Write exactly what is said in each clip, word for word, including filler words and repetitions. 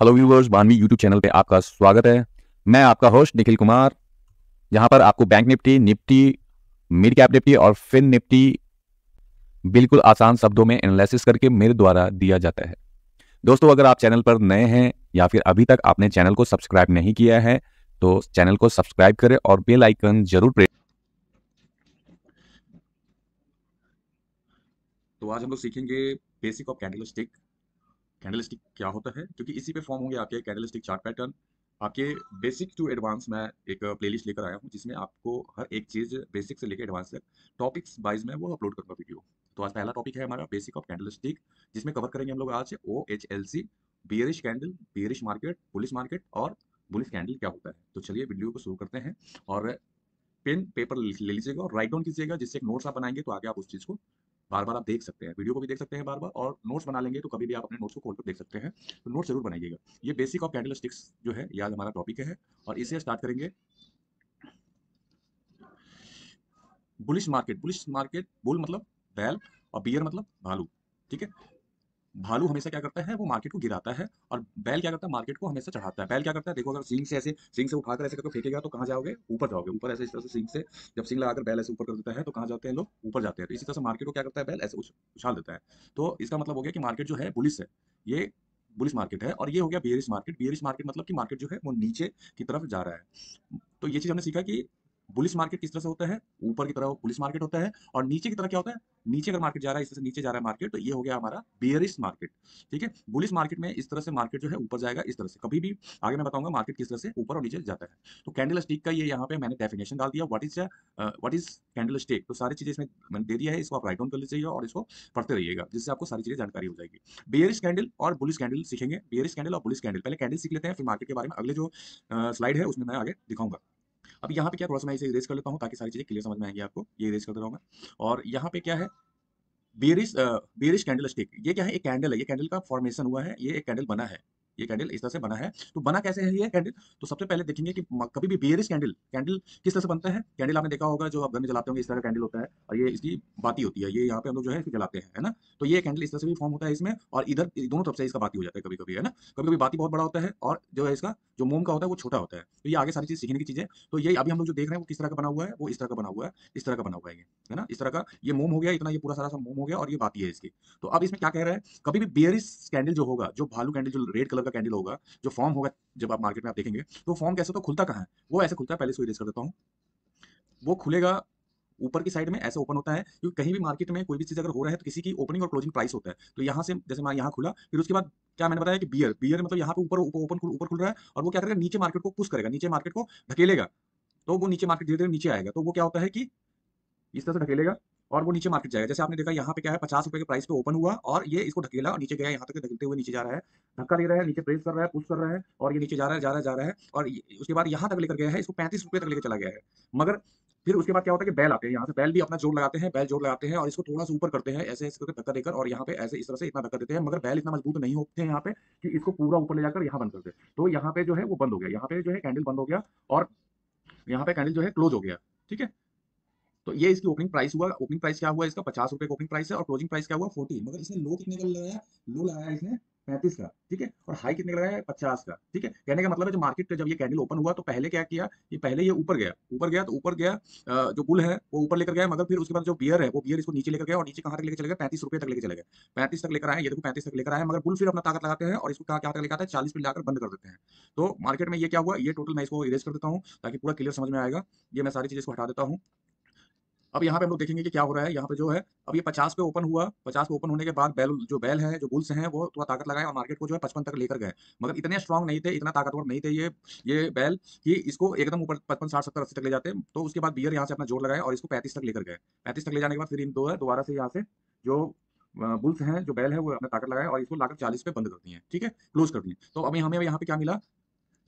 Hello viewers, Bhanvi YouTube channel पे आपका स्वागत है। मैं आपका होस्ट निखिल कुमार। यहाँ पर आपको bank Nifty, Nifty mid cap Nifty और फिन निफ्टी बिल्कुल आसान शब्दों में एनालिसिस करके मेरे द्वारा दिया जाता है। दोस्तों, अगर आप चैनल पर नए हैं या फिर अभी तक आपने चैनल को सब्सक्राइब नहीं किया है तो चैनल को सब्सक्राइब करें और बेल आइकन जरूर प्रेस। तो आज हम लोग सीखेंगे बेसिक ऑफ कैंडलस्टिक। कैंडलस्टिक क्या होता है, क्योंकि इसी पे फॉर्म होंगे आपके कैंडलस्टिक चार्ट पैटर्न। आपके बेसिक टू एडवांस मैं एक प्लेलिस्ट लेकर आया हूँ जिसमें आपको हर एक चीज बेसिक से लेकर एडवांस तक टॉपिक्स वाइज में वो अपलोड करूँगा वीडियो। तो आज पहला टॉपिक है हमारा बेसिक ऑफ कैंडलस्टिक, जिसमें कवर करेंगे हम लोग आज O H L C, bearish candle, bearish market, bullish market और बुलिश कैंडल क्या होता है। तो चलिए वीडियो को शुरू करते हैं और पेन पेपर ले लीजिएगा और राइट डाउन कीजिएगा, जिससे नोट्स आप बनाएंगे तो आगे आप उस चीज को बार बार आप देख सकते हैं, वीडियो को भी देख सकते हैं बार बार, और नोट्स बना लेंगे तो कभी भी आप अपने नोट्स को खोल कर देख सकते हैं। तो नोट्स जरूर बनाइएगा। ये बेसिक ऑफ कैंडलस्टिक्स जो है ये आज हमारा टॉपिक है और इसे स्टार्ट करेंगे। Bullish market, bullish market bull मतलब बैल और बियर मतलब भालू, ठीक है। भालू हमेशा क्या करता है, वो मार्केट को गिराता है और बैल क्या करता है, मार्केट को हमेशा चढ़ाता है। बैल क्या करता है, देखो अगर सींग से ऐसे सींग से उठाकर ऐसे करके फेंकेगा तो कहाँ जाओगे, ऊपर जाओगे। ऊपर ऐसे इस तरह से सींग से जब सींग लगाकर बैल ऐसे ऊपर कर देता है तो कहाँ जाते हैं लोग, ऊपर जाते हैं। तो इसी तरह से मार्केट को क्या करता है, बैल ऐसे उछाल देता है। तो इसका मतलब हो गया कि मार्केट जो है बुलिश है, ये बुलिश मार्केट है। और ये हो गया बियरिश मार्केट। बियरिश मार्केट मतलब कि मार्केट जो है वो नीचे की तरफ जा रहा है। तो ये चीज़ हमने सीखा कि बुलिश मार्केट किस तरह से होता है, ऊपर की तरह बुलिश मार्केट होता है और नीचे की तरह क्या होता है, नीचे अगर मार्केट जा रहा है, इस तरह से नीचे जा रहा है मार्केट, तो ये हो गया हमारा बियरिश मार्केट, ठीक है। बुलिश मार्केट में इस तरह से मार्केट जो है ऊपर जाएगा, इस तरह से। कभी भी आगे मैं बताऊंगा मार्केट किस तरह से ऊपर और नीचे जाता है। तो कैंडलस्टिक का ये यहाँ पे मैंने डेफिनेशन डाल दिया, what is what is candlestick. तो सारी चीजें इसमें मैंने दे दिया है, इसको आप राइट डाउन कर लीजिएगा और इसको पढ़ते रहिएगा, जिससे आपको सारी चीजें जानकारी हो जाएगी। बियरिश कैंडल और बुलिश कैंडल सीखेंगे, बियरिश कैंडल और बुलिश कैंडल। पहले कैंडल सीख लेते हैं, फिर मार्केट के बारे में अगले जो स्लाइड है उसमें मैं आगे दिखाऊंगा। अब यहाँ पे क्या, थोड़ा सा मैं इसे इरेज कर लेता हूँ ताकि सारी चीजें क्लियर समझ में आएंगी आपको। ये इरेज करता रहूंगा। और यहाँ पे क्या है, बेरिश बेरिश कैंडलस्टिक। ये क्या है, एक कैंडल है। ये कैंडल का फॉर्मेशन हुआ है, ये एक कैंडल बना है, ये कैंडल इस तरह से बना है। तो बना कैसे है ये कैंडल, तो सबसे पहले देखेंगे कि कभी भी बेरिश कैंडल कैंडल किस तरह से बनता है। कैंडल आपने देखा होगा, जो आप घर में जलाते होंगे, इस तरह का कैंडल होता है और ये इसकी बाती होती है, ये यहाँ पे हम लोग जो है इसको जलाते हैं, है ना। तो ये कैंडल इस तरह से भी फॉर्म होता है इसमें, और इधर दोनों तरफ से इसका बाती हो जाता है कभी कभी, है ना। कभी कभी बाती बहुत बड़ा होता है और जो है इसका जो मोम का होता है वो छोटा होता है। तो ये आगे सारी चीज सीखने की चीजें। तो ये अभी हम लोग जो देख रहे हैं वो किस तरह का बना हुआ है, वो इस तरह का बना हुआ है, इस तरह का बना हुआ है, है ना। इस तरह का ये मोम हो गया, इतना ये पूरा सारा सा मोम हो गया और ये बाती है इसकी। तो अब इसमें क्या कह रहा है, कभी भी बेरिश कैंडल जो होगा, जो भालू कैंडल, जो रेड कलर का कैंडल होगा, जो फॉर्म होगा जब आप मार्केट में आप देखेंगे, तो फॉर्म कैसे, तो खुलता कहाँ है, वो ऐसे खुलता है। पहले इसको इरेज कर देता हूँ। वो खुलेगा ऊपर की साइड में, ऐसे ओपन होता है, क्योंकि कहीं भी मार्केट में कोई भी चीज अगर हो रहा है तो किसी की ओपनिंग और क्लोजिंग प्राइस होता है। तो यहाँ से जैसे मैं यहाँ खुला, फिर उसके बाद क्या मैंने बताया कि बियर बियर मतलब यहाँ पे ऊपर ओपन ऊपर खुल रहा है और वो क्या करेगा, नीचे मार्केट को पुश करेगा, नीचे मार्केट को धकेलेगा। तो वो नीचे मार्केट धीरे धीरे नीचे आएगा। तो वो क्या होता है कि इस तरह से धकेलेगा और वो नीचे मार्केट जाएगा। जैसे आपने देखा यहाँ पे क्या है, पचास रुपए के प्राइस पे ओपन हुआ और ये इसको ढकेला और नीचे गया, यहाँ तक ढकेलते हुए नीचे जा रहा है, धक्का ले रहा है, नीचे प्रेस कर रहा है, पुश कर रहा है और ये नीचे जा रहा है जा रहा है जा रहा है और उसके बाद यहाँ तक लेकर गया है, इसको पैंतीस रुपये तक लेकर चला गया है। मगर फिर उसके बाद क्या होता है कि बैल आते हैं, यहाँ से बैल भी अपना जोर लगाते हैं, बैल जोर लगाते हैं और इसको थोड़ा सा ऊपर करते हैं, ऐसे ऐसे करके धक्का देकर और यहाँ पे ऐसे इस तरह से इतना धक्का देते हैं। मगर बैल इतना मजबूत नहीं होते हैं यहाँ पे कि इसको पूरा ऊपर ले जाकर यहाँ बंद करते। तो यहाँ पे जो है वो बंद हो गया, यहाँ पे जो है कैंडल बंद हो गया और यहाँ पे कैंडल जो है क्लोज हो गया, ठीक है। तो ये इसकी ओपनिंग प्राइस हुआ, ओपनिंग प्राइस क्या हुआ इसका, पचास रुपए का ओपनिंग प्राइस है और क्लोजिंग प्राइस क्या हुआ, फोर्टी। मगर इसने लो कितने का लगाया, लो लगाया इसने पैंतीस का, ठीक है, और हाई कितने का लगाया, पचास का, ठीक है। कहने का मतलब है जो मार्केट जब ये कैंडल ओपन हुआ तो पहले क्या किया, ये पहले ये ऊपर गया, ऊपर गया तो ऊपर गया जो बुल है वो ऊपर लेकर गया, मगर फिर उसके बाद जो बियर है वो बियर इसको नीचे लेकर गया और नीचे कहाँ तक लेकर चले गए, पैंतीस रुपये तक लेकर चले गए, पैंतीस तक लेकर आए, ये देखो पैंतीस तक लेकर आए। मगर बुल फिर अपना ताकत लगाते हैं और इसको क्या तक लेकर आता है, चालीस पे लाकर बंद कर देते हैं। तो मार्केट में ये क्या हुआ, ये टोटल मैं इसको इरेज कर देता हूँ ताकि पूरा क्लियर समझ में आएगा। ये मैं सारी चीज़ इसको हटा देता हूँ। अब यहाँ पे हम लोग देखेंगे कि क्या हो रहा है। यहाँ पे जो है अब ये पचास पे ओपन हुआ, पचास पे ओपन होने के बाद बैल जो बैल है जो बुल्स हैं वो थोड़ा ताकत लगाए और मार्केट को जो है पचपन तक लेकर गए। मगर इतने स्ट्रांग नहीं थे, इतना ताकतवर नहीं थे ये ये बैल कि इसको एकदम ऊपर पचपन साठ सत्तर अस्सी तक ले जाते। तो उसके बाद बियर यहाँ से अपना जोर लगाए और इसको पैंतीस तक लेकर गए। पैंतीस तक ले जाने के बाद फिर इन दो है दोबारा से यहाँ से जो बुल्स हैं जो बैल है वो अपना ताकत लगाए और इसको लाकर चालीस पे बंद करती है, ठीक है, क्लोज करती है। तो अभी हमें यहाँ पे क्या मिला,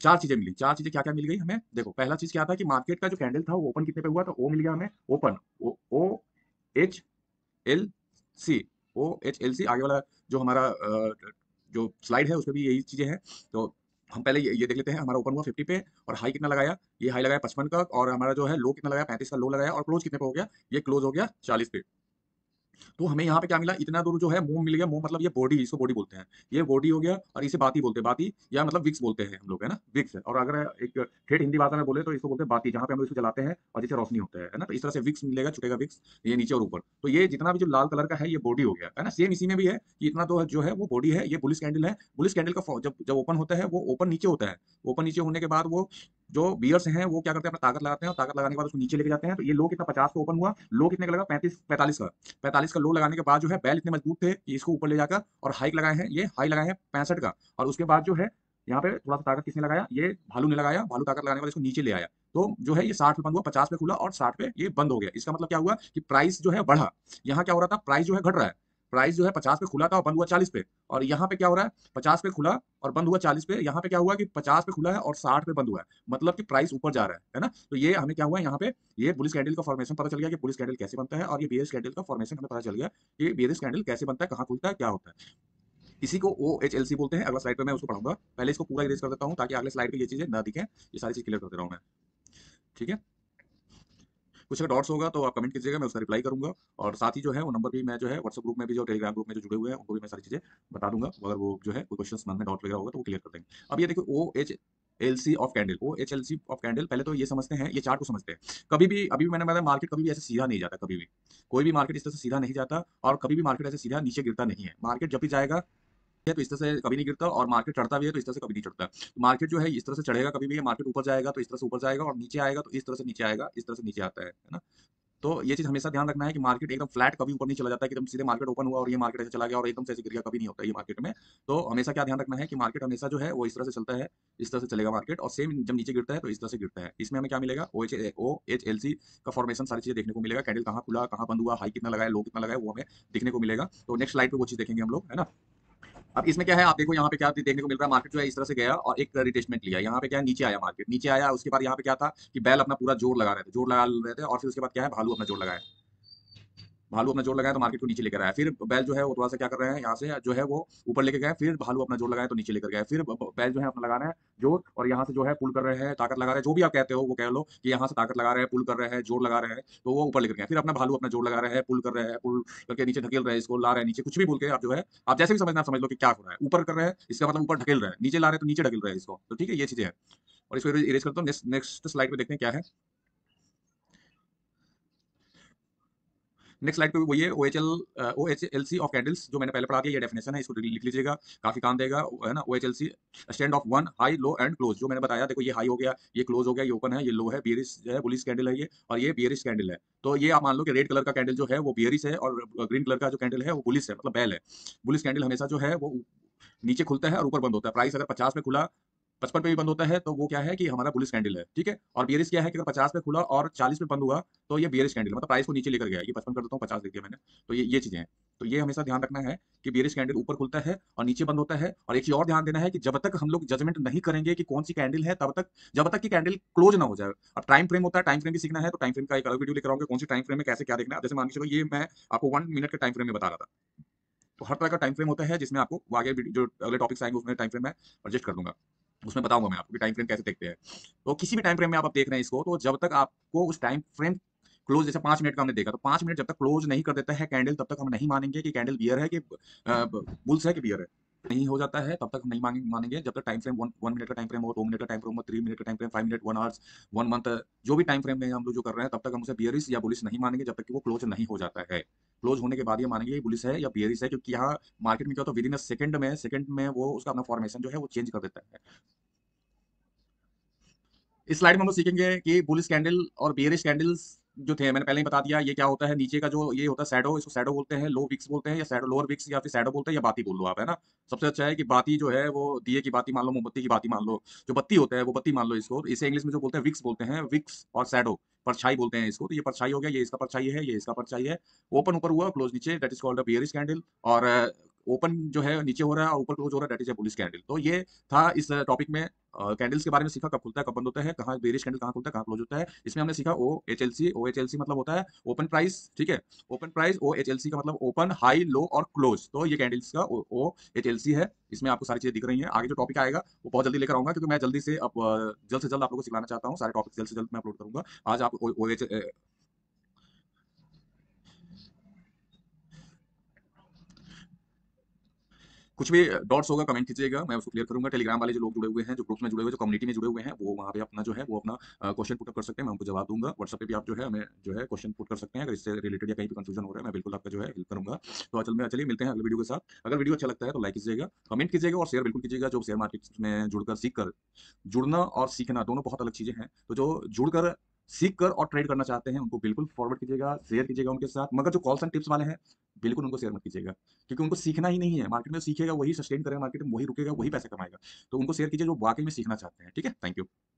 चार चीजें मिली। चार चीजें क्या क्या मिल गई हमें, देखो पहला चीज क्या था कि मार्केट का जो कैंडल था वो ओपन कितने पे हुआ, तो ओ मिल गया हमें open, O H L C, O H L C. आगे वाला जो हमारा जो स्लाइड है उसमें भी यही चीजें हैं। तो हम पहले ये देख लेते हैं, हमारा ओपन हुआ पचास पे और हाई कितना लगाया, ये हाई लगाया पचपन का और हमारा जो है लो कितना लगाया पैंतीस का लो लगाया और क्लोज कितने पे हो गया, ये क्लोज हो गया चालीस पे। तो हमें यहाँ पे क्या मिला, इतना दूर जो है मूव मिल गया। मूव मतलब ये बॉडी, इसको बॉडी बोलते हैं, ये बॉडी हो गया और इसे बाती बोलते हैं, बाती या मतलब विक्स बोलते हैं हम लोग, है ना, विक्स। और अगर एक ठेठ हिंदी भाषा में बोले तो इसको बोलते हैं बाती, जहाँ पे हम लोग इसको जलाते हैं और जिससे रोशनी होता है ना। तो इस तरह से विक्स मिलेगा, छुटेगा विक्स, ये नीचे और ऊपर। तो ये जितना भी जो लाल कलर का है ये बॉडी हो गया, है ना। सेम इसी में भी है कि इतना तो जो है वो बॉडी है, ये बुलिश कैंडल है। बुलिश कैंडल का जब जब ओपन होता है वो ओपन नीचे होता है। ओपन नीचे होने के बाद वो जो बियर्स हैं वो क्या करते हैं, अपना ताकत लगाते हैं और ताकत लगाने के बाद उसको नीचे लेके जाते हैं। तो ये लो कितना पचास का ओपन हुआ, लो कितने का लगा, पैंतीस पैंतालीस का पैंतालीस का लो लगाने के बाद जो है बैल इतने मजबूत थे कि इसको ऊपर ले जाकर और हाइक लगाए हैं, ये हाई लगाए हैं पैंसठ का। और उसके बाद जो है यहाँ पे थोड़ा सा ताकत किसने लगाया, ये भालू ने लगाया। भालू ताकत लगाने के बाद इसको नीचे ले आया। तो जो है ये साठ पे बंद हुआ, पचास पे खुला और साठ पे ये बंद हो गया। इसका मतलब क्या हुआ कि प्राइस जो है बढ़ा। यहाँ क्या हो रहा था, प्राइस जो है घट रहा है। प्राइस जो है पचास पे खुला था और बंद हुआ चालीस पे, और यहाँ पे क्या हो रहा है, पचास पे खुला और बंद हुआ चालीस पे। यहाँ पे क्या हुआ कि पचास पे खुला है और साठ पे बंद हुआ है, मतलब कि प्राइस ऊपर जा रहा है, है ना। तो ये हमें क्या हुआ, यहाँ पे ये बुलिश कैंडल का फॉर्मेशन पता चल गया कि बुलिश कैंडल कैसे बनता है, और ये बेयरिश कैंडल का फॉर्मेशन हमें पता चल गया कि बेयरिश कैंडल कैसे बनता है, कहाँ खुलता है, क्या होता है। इसी को ओ एच एल सी बोलते हैं। अगला स्लाइड पर मैं उसको पढ़ाऊंगा, पहले इसको पूरा इरेज कर देता हूँ ताकि अगले स्लाइड पर ये चीज़ें ना दिखें। ये सारी चीज़ क्लियर कर दे रहा हूँ मैं, ठीक है। कुछ अगर डॉट्स होगा तो आप कमेंट कीजिएगा, मैं उसका रिप्लाई करूंगा। और साथ ही जो है वो नंबर भी मैं जो है व्हाट्सएप ग्रुप में भी, जो टेलीग्राम ग्रुप में जो जुड़े हुए हैं उनको भी मैं सारी चीज़ें बता दूंगा। अगर वो जो है कोई क्वेश्चन मन में डाउट वगैरह होगा तो वो क्लियर कर देंगे। अब ये देखो O H L C of candle, O H L C of candle. पहले तो ये समझते हैं, ये चार्ट को समझते हैं। कभी भी, अभी भी मैंने बताया, मार्केट कभी भी ऐसे सीधा नहीं जाता, कभी भी कोई भी मार्केट इस तरह से सीधा नहीं जाता, और कभी भी मार्केट ऐसे सीधा नीचे गिरता नहीं है। मार्केट जब भी जाएगा तो इस तरह से कभी नहीं गिरता, और मार्केट चढ़ता भी है तो इस तरह से कभी नहीं चढ़ता। तो मार्केट जो है इस तरह से चढ़ेगा कभी भी, मार्केट ऊपर जाएगा तो इस तरह से ऊपर जाएगा, और नीचे आएगा तो इस तरह से नीचे आएगा, इस तरह से नीचे आता है, है ना। तो ये चीज हमेशा ध्यान रखना है कि मार्केट एकदम फ्लैट कभी ऊपर नहीं चला जाता है कि एकदम सीधे मार्केट ओपन हुआ और ये मार्केट ऐसे चला गया और एकदम से ऐसे गिर गया, कभी नहीं होता ये मार्केट में। तो हमेशा क्या ध्यान रखना है कि मार्केट हमेशा जो है वो इस तरह से चलता है, इस तरह से चलेगा मार्केट, और सेम जब नीचे गिरता है तो इस तरह से गिरता है। इसमें हमें क्या मिलेगा, O H O H L C का फॉर्मेशन, सारी चीजें देखने को मिलेगा। कैंडल कहाँ खुला, कहाँ बंद हुआ, हाई कितना लगाया, लो कितना लगाया, वो हमें देखने को मिलेगा। तो नेक्स्ट स्लाइड पर वो चीज देखेंगे हम लोग, है ना। अब इसमें क्या है, आप देखो यहाँ पे क्या देखने को मिल रहा है, मार्केट जो है इस तरह से गया और एक रिटेस्टमेंट लिया। यहाँ पे क्या है, नीचे आया, मार्केट नीचे आया। उसके बाद यहाँ पे क्या था कि बैल अपना पूरा जोर लगा रहे थे, जोर लगा रहे थे, और फिर उसके बाद क्या है, भालू अपना जोर लगाया, भालू अपना जोर लगाया तो मार्केट को नीचे लेकर आया। फिर बैल जो है वो थोड़ा सा क्या कर रहे हैं, यहाँ से जो है वो ऊपर लेके गए, फिर भालू अपना जोर लगाया तो नीचे लेकर गए, फिर बैल जो है अपना लगा रहे हैं जोर, और यहाँ से जो है पुल कर रहे हैं, ताकत लगा रहे हैं, जो भी आप कहते हो वो कह लो कि यहाँ से ताकत लगा रहे हैं, पुल कर रहे हैं, जोर लगा रहे हैं, तो वो ऊपर लेकर गए। फिर अपना भालू अपना जोर लगा रहे हैं, पुल कर रहे हैं, पुल करके नीचे ढकेल रहे हैं, इसको ला रहे हैं नीचे, कुछ भी बोल के आप जो है आप जैसे भी समझना, समझ लो कि क्या हो रहा है। ऊपर कर रहे हैं, इसका मतलब ऊपर ढकेल रहे हैं, नीचे ला रहे हैं तो नीचे ढकेल रहे हैं इसको, तो ठीक है ये चीजें हैं। और इसको इरेज करता हूँ, नेक्स्ट स्लाइड पर देखते हैं क्या है। नेक्स्ट स्लाइड पे वही है, O H L O H L C of candles, जो मैंने पहले पढ़ा दिया। ये डेफिनेशन है, इसको लिख लीजिएगा, काफी काम देगा, है ना। O H L C stand of one high low and close, जो मैंने बताया। देखो ये हाई हो गया, ये क्लोज हो गया, ये ओपन है, ये लो है, बियरिश है, बुलिश कैंडल है ये, और ये बियरिश कैंडल है। तो ये आप मान लो कि रेड कलर का कैंडल जो है वो बियरिश है, और ग्रीन कलर का जो कैंडल है वो बुलिश है, मतलब बैल है। बुलिश कैंडल हमेशा जो है वो नीचे खुलता है और ऊपर बंद होता है। प्राइस अगर पचास में खुला, पचपन पे भी बंद होता है, तो वो क्या है कि हमारा बुलिश कैंडल है, ठीक है। और बियरिश क्या है कि अगर पचास पे खुला और चालीस पे बंद हुआ तो ये बियरिश कैंडल, मतलब प्राइस को नीचे लेकर गया। ये पचपन कर देता हूँ, पचास देख दिया मैंने। तो ये ये चीजें हैं। तो ये हमेशा ध्यान रखना है कि बियरिश कैंडल ऊपर खुलता है और नीचे बंद होता है। और एक चीज और ध्यान देना है कि जब तक हम लोग जजमेंट नहीं करेंगे कि कौन सी कैंडल है, तब तक जब तक कि कैंडल क्लोज ना हो जाए। अब टाइम फ्रेम होता है, टाइम फ्रेम भी सीखना है, तो टाइम फ्रेम का एक अलग वीडियो लेकर आऊंगा, कौन सी टाइम फ्रेम में कैसे क्या देखना है। जैसे मान के चलो ये मैं आपको वन मिनट का टाइम फ्रेम में बता रहा था, तो हर तरह का टाइम फ्रेम होता है जिसमें आपको आगे जो अगले टॉपिक्स आएंगे उसमें टाइम फ्रेम में एडजस्ट कर दूंगा, उसमें बताऊंगा मैं आपको कि टाइम फ्रेम कैसे देखते हैं। तो किसी भी टाइम फ्रेम में आप, आप देख रहे हैं इसको, तो जब तक आपको उस टाइम फ्रेम क्लोज, जैसे पाँच मिनट का हमने देखा, तो पाँच मिनट जब तक क्लोज नहीं कर देता है कैंडल, तब तक हम नहीं मानेंगे कि कैंडल बियर है कि बुल्स है कि बियर है, नहीं हो जाता है तब तक हम नहीं मानेंगे। जब तक time frame one one minute का टाइम फ्रेम हो, दो मिनट का टाइम फ्रेम हो, थ्री मिनट का time frame, five minute, one hours, one month, जो भी टाइम फ्रेम में हम लोग जो कर रहे हैं, तब तक हम उसे बियरिश या बुलिश नहीं मानेंगे जब तक कि वो क्लोज नहीं हो जाता है। क्लोज होने के बाद ये मानेंगे ये बुलिश है या बियरिश है, क्योंकि यहाँ मार्केट में क्या होता है, विद इन अ सेकंड में सेकंड में वो उसका अपना फॉर्मेशन जो है वो चेंज कर देता है। इस स्लाइड में हम लोग सीखेंगे कि बुलिश कैंडल और बियरिश कैंडल्स जो थे, मैंने पहले ही बता दिया ये क्या होता है। नीचे का जो ये होता है शैडो, इसको शैडो बोलते हैं, लो विक्स बोलते हैं, या शैडो लोअर विक्स, या फिर शैडो बोलते हैं, या बाती बोल लो आप, है ना। सबसे अच्छा है कि बाती जो है वो दिए की बाती मान लो, मोमबत्ती की बाती मान लो, जो बत्ती होता है वो बत्ती मान लो इसको। इसे इंग्लिश में जो बोलते हैं विक्स बोलते हैं, विक्स और शैडो, परछाई बोलते हैं इसको। तो ये परछाई हो गया, ये इसका परछाई है, ये इसका परछाई है। ओपन ऊपर हुआ, क्लोज नीचे, that is called a bearish candle. और ओपन जो है नीचे हो रहा है और ऊपर क्लोज हो रहा है, that is a bullish candle. तो ये था इस टॉपिक में कैंडल्स uh, के बारे में सीखा, कब खुलता है, कब बंद होता है, कहाँ बेरिश कैंडल कहाँ खुलता है, कहाँ क्लोज होता है। इसमें हमने सीखा O H L C. O H L C मतलब होता है ओपन प्राइस, ठीक है, open price. O H L C का मतलब ओपन, हाई, लो और क्लोज। तो ये कैंडल्स का ओ एच एल सी है। इसमें आपको सारी चीजें दिख रही हैं। आगे जो टॉपिक आएगा वो बहुत जल्दी लेकर आऊँगा, क्योंकि मैं जल्दी से अब जल्द से जल्द आप लोगों को सिखाना चाहता हूँ। सारे टॉपिक जल्द से जल्द मैं अपलोड करूँगा। आज आप ओ एच कुछ भी डॉट्स होगा कमेंट कीजिएगा, मैं उसको क्लियर करूंगा। टेलीग्राम वाले जो लोग जुड़े हुए हैं, जो ग्रुप्स में जुड़े हुए, जो कम्युनिटी में जुड़े हुए हैं, वो वहाँ पे अपना जो है वो अपना क्वेश्चन पुट कर सकते हैं, मैं उनको जवाब दूंगा। व्हाट्सएप पे भी आप जो है हमें जो है क्वेश्चन पुट कर सकते हैं, अगर इससे रिलेटेड या कहीं भी कंफ्यूजन हो रहा है, मैं बिल्कुल आपका जो है हेल्प करूंगा। तो चल मैं चलिए मिलते हैं अगले वीडियो के साथ। अगर वीडियो अच्छा लगता है तो लाइक कीजिएगा, कमेंट कीजिएगा और शेयर बिल्कुल कीजिएगा। जो शेयर मार्केट में जुड़कर सीख कर, जुड़ना और सीखना दोनों बहुत अलग चीज़ें हैं, तो जो जुड़कर सीख कर और ट्रेड करना चाहते हैं उनको बिल्कुल फॉरवर्ड कीजिएगा, शेयर कीजिएगा उनके साथ। मगर जो कॉल्स एंड टिप्स वाले हैं बिल्कुल उनको शेयर मत कीजिएगा, क्योंकि उनको सीखना ही नहीं है। मार्केट में सीखेगा वही सस्टेन करेगा, मार्केट में वही रुकेगा, वही पैसा कमाएगा। तो उनको शेयर कीजिए जो वाकई में सीखना चाहते हैं। ठीक है, थैंक यू।